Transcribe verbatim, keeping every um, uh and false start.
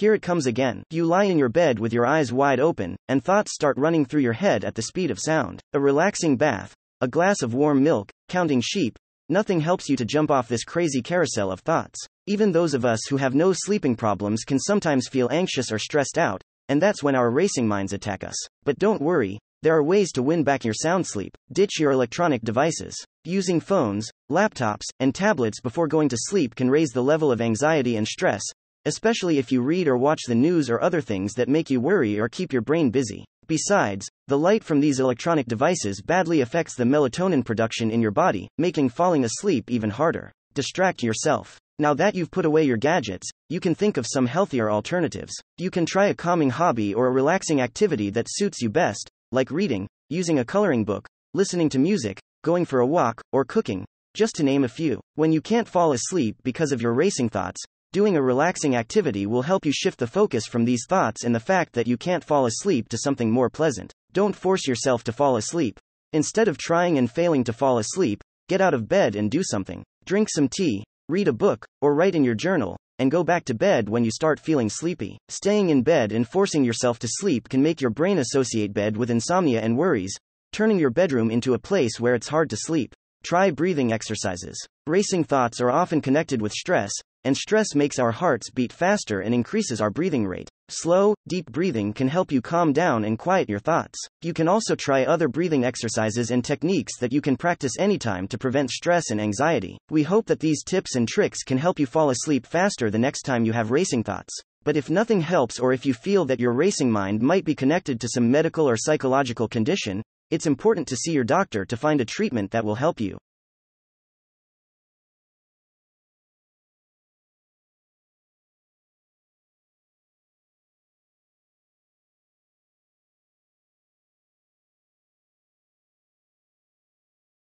Here it comes again. You lie in your bed with your eyes wide open, and thoughts start running through your head at the speed of sound. A relaxing bath, a glass of warm milk, counting sheep, nothing helps you to jump off this crazy carousel of thoughts. Even those of us who have no sleeping problems can sometimes feel anxious or stressed out, and that's when our racing minds attack us. But don't worry, there are ways to win back your sound sleep. Ditch your electronic devices. Using phones, laptops, and tablets before going to sleep can raise the level of anxiety and stress, especially if you read or watch the news or other things that make you worry or keep your brain busy. Besides, the light from these electronic devices badly affects the melatonin production in your body, making falling asleep even harder. Distract yourself. Now that you've put away your gadgets, you can think of some healthier alternatives. You can try a calming hobby or a relaxing activity that suits you best, like reading, using a coloring book, listening to music, going for a walk, or cooking, just to name a few. When you can't fall asleep because of your racing thoughts, doing a relaxing activity will help you shift the focus from these thoughts and the fact that you can't fall asleep to something more pleasant. Don't force yourself to fall asleep. Instead of trying and failing to fall asleep, get out of bed and do something. Drink some tea, read a book, or write in your journal, and go back to bed when you start feeling sleepy. Staying in bed and forcing yourself to sleep can make your brain associate bed with insomnia and worries, turning your bedroom into a place where it's hard to sleep. Try breathing exercises. Racing thoughts are often connected with stress, and stress makes our hearts beat faster and increases our breathing rate. Slow, deep breathing can help you calm down and quiet your thoughts. You can also try other breathing exercises and techniques that you can practice anytime to prevent stress and anxiety. We hope that these tips and tricks can help you fall asleep faster the next time you have racing thoughts. But if nothing helps, or if you feel that your racing mind might be connected to some medical or psychological condition, it's important to see your doctor to find a treatment that will help you.